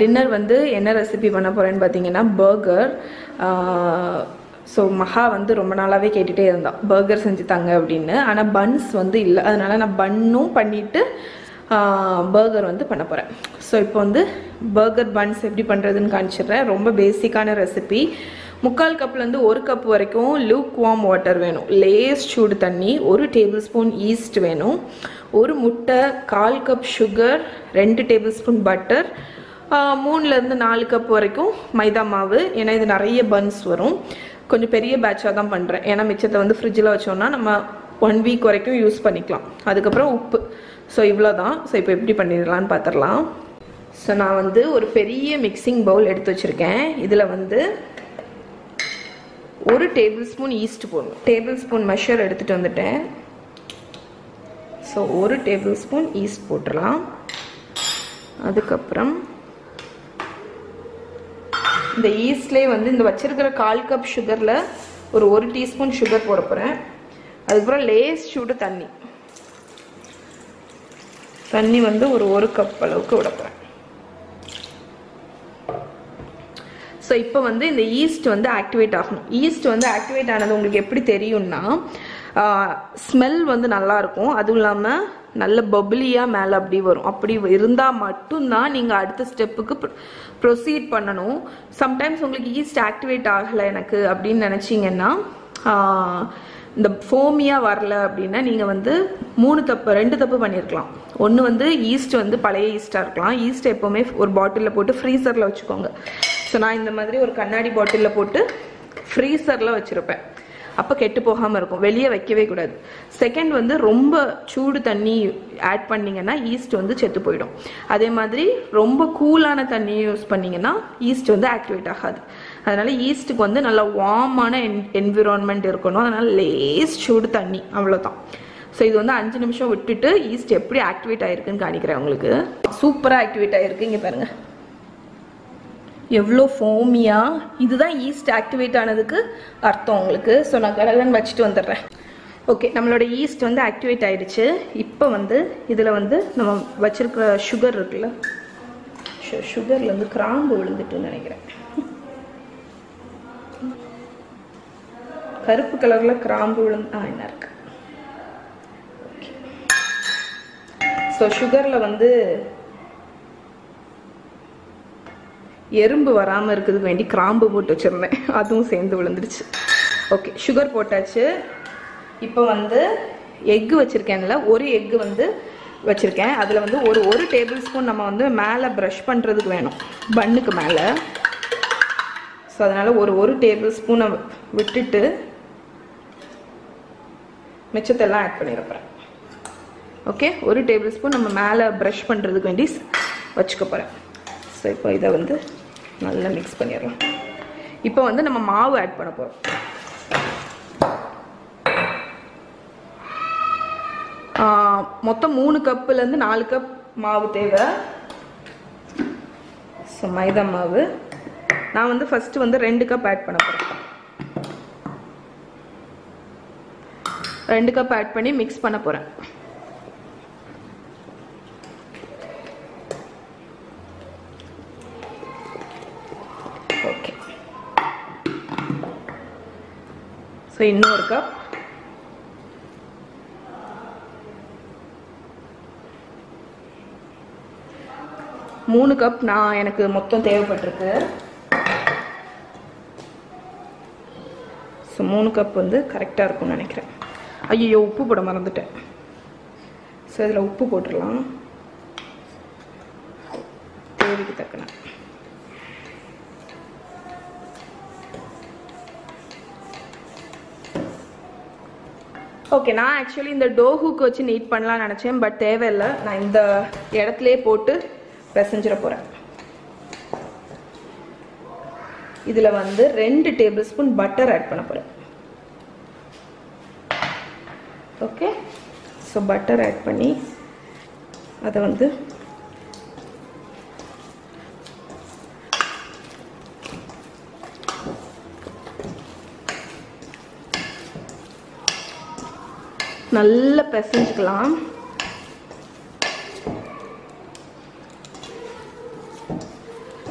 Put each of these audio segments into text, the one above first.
Dinner வந்து என்ன recipe பண்ண போறேன்னு பாத்தீங்கன்னா பர்கர் So மகா வந்து ரொம்ப நாளாவே கேட்டிட்டே இருந்தா பர்கர் செஞ்சு தாங்க அப்படினு ஆனா பன்ஸ் வந்து இல்ல அதனால நான் பன்னும் பண்ணிட்டு பர்கர் வந்து பண்ண போறேன் சோ இப்போ வந்து பர்கர் பன்ஸ் எப்படி பண்றதுன்னு காமிச்சிறேன் ரொம்ப பேசிக்கான ரெசிபி 1/4 கப்ல இருந்து 1 கப் வரைக்கும் லூக் வார்ம் வாட்டர் வேணும் லேஸ் சூடு தண்ணி 1 டேபிள்ஸ்பூன் ஈஸ்ட் வேணும் 1 முட்டை 1/4 கப் sugar 2 டேபிள்ஸ்பூன் பட்டர் 3 ல இருந்து 4 கப் வரைக்கும் மைதா மாவு ஏனா இது நிறைய பன்ஸ் வரும் கொஞ்சம் பெரிய பேட்சா தான் பண்றேன் ஏனா மிச்சத்தை வந்து ஃப்ரிட்ஜ்ல வச்சோம்னா நம்ம 1 வீக் வரைக்கும் யூஸ் பண்ணிக்கலாம் அதுக்கு அப்புறம் உப்பு சோ இவ்ளோதான் சோ இப்போ எப்படி பண்ணிரலாம்னு பாத்தறலாம் சோ நான் வந்து ஒரு பெரிய மிக்ஸிங் பவுல் எடுத்து வச்சிருக்கேன் இதுல வந்து 1 டேபிள்ஸ்பூன் ஈஸ்ட் போடணும் டேபிள்ஸ்பூன் மெஷர் எடுத்துட்டு வந்துட்டேன் சோ 1 டேபிள்ஸ்பூன் ஈஸ்ட் போடலாம் அதுக்கு அப்புறம் இந்த ஈஸ்ட்லே வந்து இந்த வச்சிருக்கிற 1/4 கப் சுகர்ல ஒரு 1 டீஸ்பூன் சுகர் போட போறேன் அதுக்கு அப்புறம் லேஸ் சூடு தண்ணி வந்து ஒரு 1 கப் அளவுக்கு விட போறேன் சோ இப்போ வந்து இந்த ஈஸ்ட் வந்து ஆக்டிவேட் ஆகணும் ஈஸ்ட் வந்து ஆக்டிவேட் ஆனது உங்களுக்கு எப்படி தெரியும்னா ஸ்மெல் வந்து நல்லா இருக்கும் அதுவும் இல்லாம நல்ல பப்ளியா மேல அப்படி வரும் அப்படி இருந்தா மட்டும் தான் நீங்க அடுத்த ஸ்டெப்புக்கு ப்ரோசீட் பண்ணனும் sometimes உங்களுக்கு ஈஸ்ட் ஆக்டிவேட் ஆகல எனக்கு அப்படி நினைச்சீங்கன்னா இந்த ஃபோமியா வரல அப்படினா நீங்க வந்து 2 தப்பு பண்ணிரலாம் ஒன்னு வந்து ஈஸ்ட் வந்து பழைய ஈஸ்டா இருக்கலாம் ஈஸ்ட் எப்பவுமே ஒரு பாட்டில்ல போட்டு ஃப்ரீசர்ல வச்சுக்கோங்க சோ நான் இந்த மாதிரி ஒரு கண்ணாடி பாட்டில்ல போட்டு ஃப்ரீசர்ல வச்சிருப்பேன் அப்ப கெட்டு போகாம இருக்கும் வெளிய வைக்கவே கூடாது செகண்ட் வந்து ரொம்ப சூடு தண்ணி ஆட் பண்ணீங்கன்னா ஈஸ்ட் வந்து செத்து போய்டும் அதே மாதிரி ரொம்ப கூலான தண்ணி யூஸ் பண்ணீங்கன்னா ஈஸ்ட் வந்து ஆக்டிவேட் ஆகாது அதனால ஈஸ்ட்க்கு வந்து நல்ல வார்மான என்விரான்மென்ட் இருக்கணும் அதனால லேஸ் சூடு தண்ணி அவ்வளவுதான் சோ இது வந்து 5 நிமிஷம் விட்டுட்டு ஈஸ்ட் எப்படி ஆக்டிவேட் ஆயிருக்குன்னு காமிக்கிறேன் உங்களுக்கு சூப்பரா ஆக்டிவேட் ஆயிருக்கு இங்க பாருங்க எவ்ளோ ஃபோமியா இதுதான் ஈஸ்ட் ஆக்டிவேட் ஆனதுக்கு அர்த்தம் உங்களுக்கு சோ நான் கடலன் வச்சிட்டு வந்தறேன் ஓகே நம்மளோட ஈஸ்ட் வந்து ஆக்டிவேட் ஆயிடுச்சு இப்போ வந்து இதுல வந்து நம்ம வச்சிருக்கிற சுகர் இருக்குல சுகர்ல வந்து கிராம்பு விழுந்துட்டுன்னு நினைக்கிறேன் கருப்பு கலர்ல கிராம்பு விழுந்தா என்ன இருக்கு ஓகே சோ சுகர்ல வந்து எறும்பு வராம இருக்குதுக்கு வேண்டி கிராம்பு போட்டு வச்சிருந்தேன் அதுவும் சேர்ந்து விழுந்துருச்சு ஓகே சுகர் போட்டாச்சு இப்போ வந்து எக் வச்சிருக்கேன்ல ஒரு எக் வந்து வச்சிருக்கேன் அதுல வந்து ஒரு டேபிள் ஸ்பூன் நம்ம வந்து மேலே பிரஷ் பண்றதுக்கு வேணும் பன்னுக்கு மேலே சோ அதனால ஒரு டேபிள் ஸ்பூனை விட்டுட்டு மிச்சத்தெல்லாம் ஆட் பண்ணிடுறேன் ஓகே 1 டேபிள் ஸ்பூன் நம்ம மேலே பிரஷ் பண்றதுக்கு வேண்டி வச்சுக்க போறேன் சோ இப்போ இத வந்து நல்லா mix பண்ணிரலாம் இப்போ வந்து நம்ம மாவு ஆட் பண்ண போறோம் மொத்தம் 3 கப்ல இருந்து 4 கப் மாவு தேவை சோ மைதா மாவு நான் வந்து ஃபர்ஸ்ட் வந்து 2 கப் ஆட் பண்ண போறேன் 2 கப் ஆட் பண்ணி mix பண்ண போறேன் So இன்னும் ஒரு கப் நான் எனக்கு மொத்தம் தேவைப்பட்டிருக்கு சோ 3 கப் வந்து கரெக்டா இருக்கும்னு நினைக்கிறேன் ஐயோ உப்பு போட மறந்துட்டேன் சோ இதல உப்பு போட்டுறலாம் தேவைக்கு தக்கன ஓகே நான் ஆக்சுவலி இந்த டோஹுக்கு வச்சு நீட் பண்ணலாம் நினைச்சேன் பட் தேவையில்லை நான் இந்த இடத்துலயே போட்டு பிசைஞ்சிர போறேன் இதுல வந்து 2 டேபிள் ஸ்பூன் பட்டர் ஆட் பண்ண போறேன் ஓகே சோ பட்டர் ஆட் பண்ணி அத வந்து நல்ல பிசைஞ்சுக்கலாம்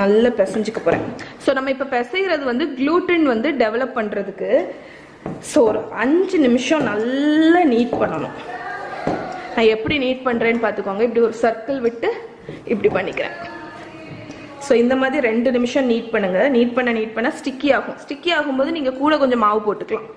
நல்ல பிசைஞ்சிக்க போறேன். சோ நம்ம இப்ப பிசைறது வந்து gluten வந்து டெவலப் பண்றதுக்கு சோ ஒரு 5 நிமிஷம் நல்லா நீட் பண்ணனும். நான் எப்படி நீட் பண்றேன்னு பாத்துக்கோங்க. இப்படி ஒரு சர்க்கிள் விட்டு இப்படி பண்ணிக்கிறேன். சோ இந்த மாதிரி 2 நிமிஷம் நீட் பண்ணுங்க. நீட் பண்ண ஸ்டிக்கி ஆகும். ஸ்டிக்கி ஆகும்போது நீங்க கூட கொஞ்சம் மாவு போட்டுக்கலாம்.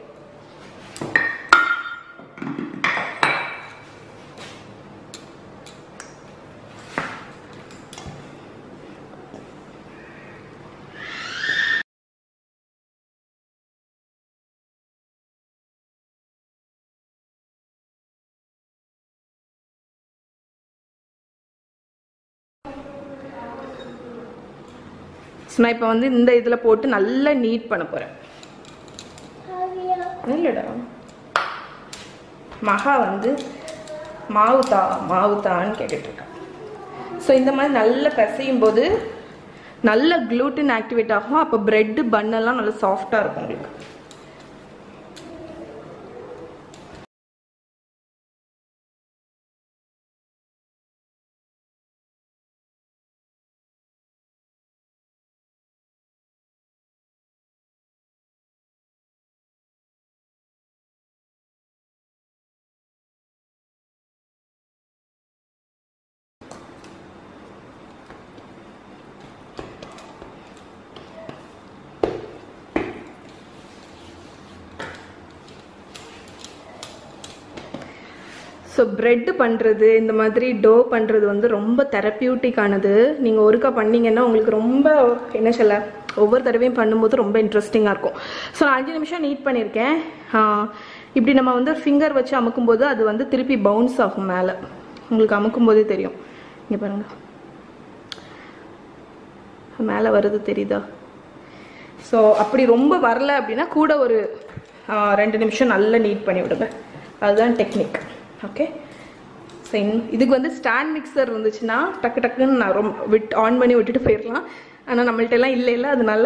நான் இப்ப வந்து இந்த இதுல போட்டு நல்லா நீட் பண்ண போறேன். இல்லடா மகா வந்து மாவுதான்னு கேட்டுட்டு இருக்கேன். ஸோ இந்த மாதிரி நல்லா பிசையும் போது நல்ல குளூட்டின் ஆக்டிவேட் ஆகும். அப்போ பிரெட் பண்ணெல்லாம் நல்லா சாஃப்டா இருக்கும் உங்களுக்கு. ஸோ பிரெட் பண்ணுறது இந்த மாதிரி டோ பண்ணுறது வந்து ரொம்ப தெரப்பியூட்டிக்கானது. நீங்கள் ஒருக்கா பண்ணிங்கன்னா உங்களுக்கு ரொம்ப என்ன சொல்ல ஒவ்வொரு தடவையும் பண்ணும்போது ரொம்ப இன்ட்ரெஸ்டிங்காக இருக்கும். ஸோ நான் 5 நிமிஷம் நீட் பண்ணியிருக்கேன். இப்படி நம்ம வந்து ஃபிங்கர் வச்சு அமுக்கும்போது அது வந்து திருப்பி பவுன்ஸ் ஆகும் மேலே. உங்களுக்கு அமுக்கும்போதே தெரியும். இங்கே பாருங்கள் மேலே வருது தெரியுதா? ஸோ அப்படி ரொம்ப வரல அப்படின்னா கூட ஒரு 2 நிமிஷம் நல்லா நீட் பண்ணி விடுங்க. அதுதான் டெக்னிக். ஓகே ஸோ இதுக்கு வந்து ஸ்டாண்ட் மிக்சர் இருந்துச்சுன்னா டக்கு டக்குன்னு நான் ரொம்ப ஆன் பண்ணி விட்டுட்டு போயிடலாம். ஆனால் நம்மள்ட்டெல்லாம் இல்லை அதனால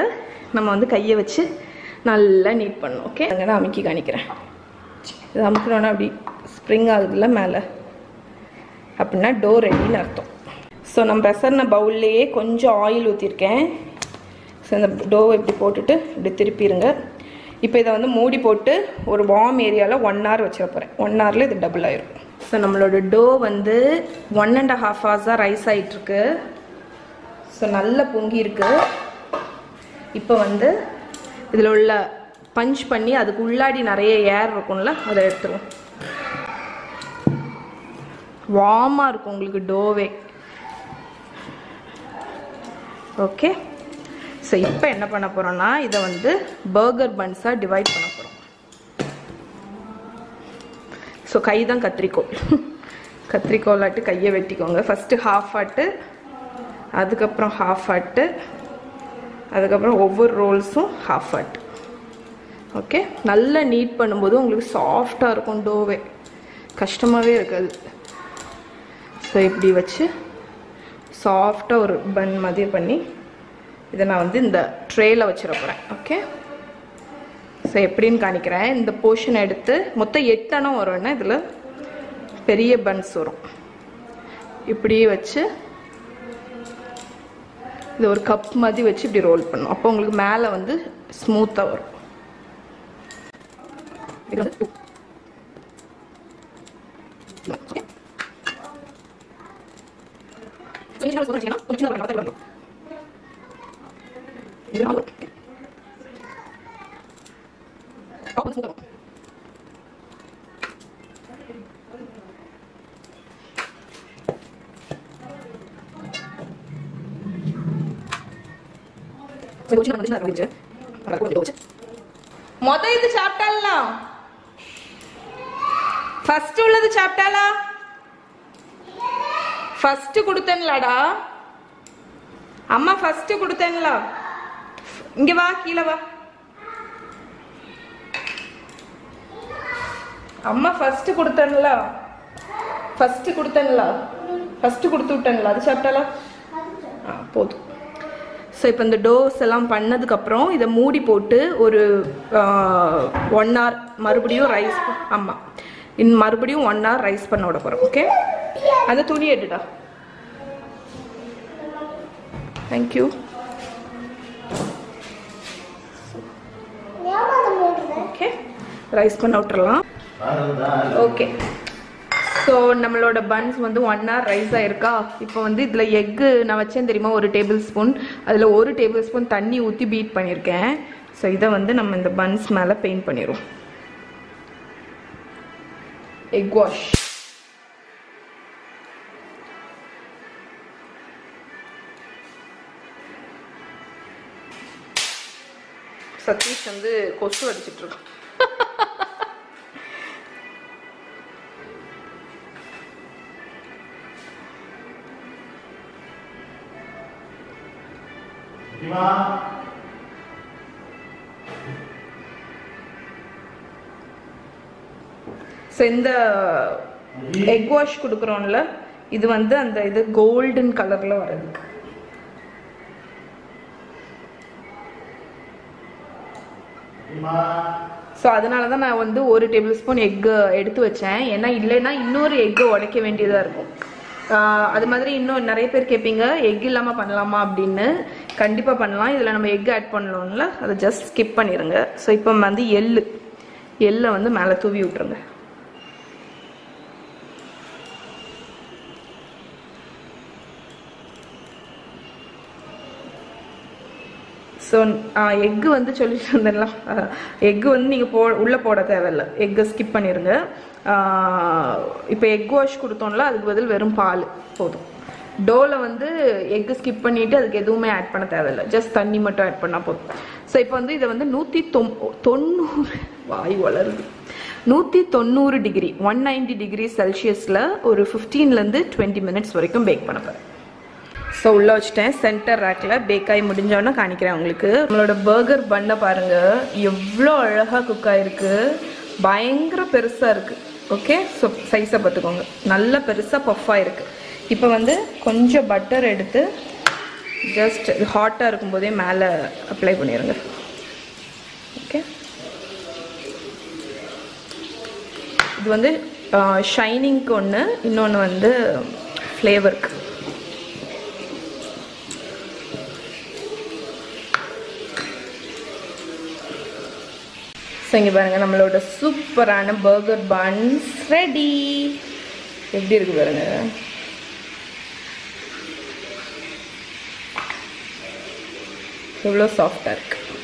நம்ம வந்து கையை வச்சு நல்லா நீட் பண்ணணும். ஓகே அங்கே நான் அமுக்கி காணிக்கிறேன். இது அமுக்கணும்னா அப்படி ஸ்ப்ரிங் ஆகுதுல மேலே அப்படின்னா டோ ரெடின்னு அர்த்தம். ஸோ நம்ம பெசர்ன பவுல்லையே கொஞ்சம் ஆயில் ஊற்றிருக்கேன். ஸோ இந்த டோவை இப்படி போட்டுட்டு இப்படி திருப்பிடுங்க. இப்போ இதை வந்து மூடி போட்டு ஒரு வார்ம் ஏரியாவில் 1 hour வச்சிட போகிறேன். 1 hourல இது டபுள் ஆயிரும். ஸோ நம்மளோட டோ வந்து 1.5 hours ரைஸ் ஆகிட்டுருக்கு. ஸோ நல்லா பொங்கி இருக்கு. இப்போ வந்து இதில் உள்ள பஞ்ச் பண்ணி அதுக்கு உள்ளாடி நிறைய ஏர் இருக்கும்ல அதை எடுத்துருவோம். வார்மாக இருக்கும் உங்களுக்கு டோவே. ஓகே ஸோ இப்போ என்ன பண்ண போகிறோன்னா இதை வந்து பர்கர் பன்ஸாக டிவைட் பண்ண போகிறோம். ஸோ கை தான் கத்திரிக்கோலாட்டு கையை வெட்டிக்கோங்க. ஃபஸ்ட்டு ஹாஃப் ஆட்டு, அதுக்கப்புறம் ஹாஃப் ஆட்டு, அதுக்கப்புறம் ஒவ்வொரு ரோல்ஸும் ஹாஃப் ஆட்டு. ஓகே நல்லா நீட் பண்ணும்போது உங்களுக்கு சாஃப்டாக இருக்கும் டோவே. கஷ்டமாகவே இருக்காது. ஸோ இப்படி வச்சு சாஃப்டாக ஒரு பன் மாதிரி பண்ணி இதை நான் வந்து இந்த ட்ரேயில் வச்சிட போகிறேன். ஓகே ஸோ எப்படின்னு காணிக்கிறேன். இந்த போர்ஷன் எடுத்து மொத்தம் 8 வரும்னா இதில் பெரிய பன்ஸ் வரும். இப்படியே வச்சு இது ஒரு கப் மாதிரி வச்சு இப்படி ரோல் பண்ணும். அப்போ உங்களுக்கு மேலே வந்து ஸ்மூத்தாக வரும். இது சாப்பிட்டாலாம் உள்ளது சாப்பிட்டாலா கொடுத்தேன்லாடா அம்மா கொடுத்தேன்லா. இங்க வா, கீழே வா. அம்மா ஃபர்ஸ்ட் கொடுத்தேன்ல அது சாப்பிட்டாலா? போதும். ஸோ இப்போ இந்த டோஸ் எல்லாம் பண்ணதுக்கப்புறம் இதை மூடி போட்டு ஒரு 1 hour மறுபடியும் ரைஸ். ஆமாம், இன்னும் மறுபடியும் 1 hour ரைஸ் பண்ண விட போகிறோம். ஓகே அந்த துணி எடுடா. Thank you. rice panna uttralaam. Okay. So nammaloda buns vandu 1 hour rice a iruka. Ipo vandu idla egg na vachchen theriyuma 1 tablespoon. Adula 1 tablespoon thanni oothi beat pannirken. So idha vandu nam indha buns mela paint pannirom. Egg wash. Satish and the coastal editor. So, in the egg wash, this is golden color. So adanaladha na vandu 1 tablespoon egg eduthu vechen ena illena innoru egg odike vendiyada irukum adu madri inno nariya per kepinga egg illama pannalama appdinu kandipa pannalam idhula nama egg add pannalona adu just skip pannirunga so ipo vandu yella vandu mela thoovi utrunga so egg vandu sollirukenla egg vandu neenga ulla poda thevilla egg skip pannirunga ipo egg wash kuduthonla adukku badil verum paal podum dough la vandu egg skip pannite adukku eduvume add panna thevilla just thanni mattum add panna podum so ipo vandu idha vandu 190 vaai valarudhu 190 degree 190 degree celsius la oru 15 la 20 minutes varaikum bake panna podum. So, we have a center rack. We have a burger bun. We have a cook. We have a okay? So, size is perfect. Now, we have butter. Just hot. We apply it. Okay? This is shining. This flavor. So, we have a super burger buns ready. How do you do? It's soft.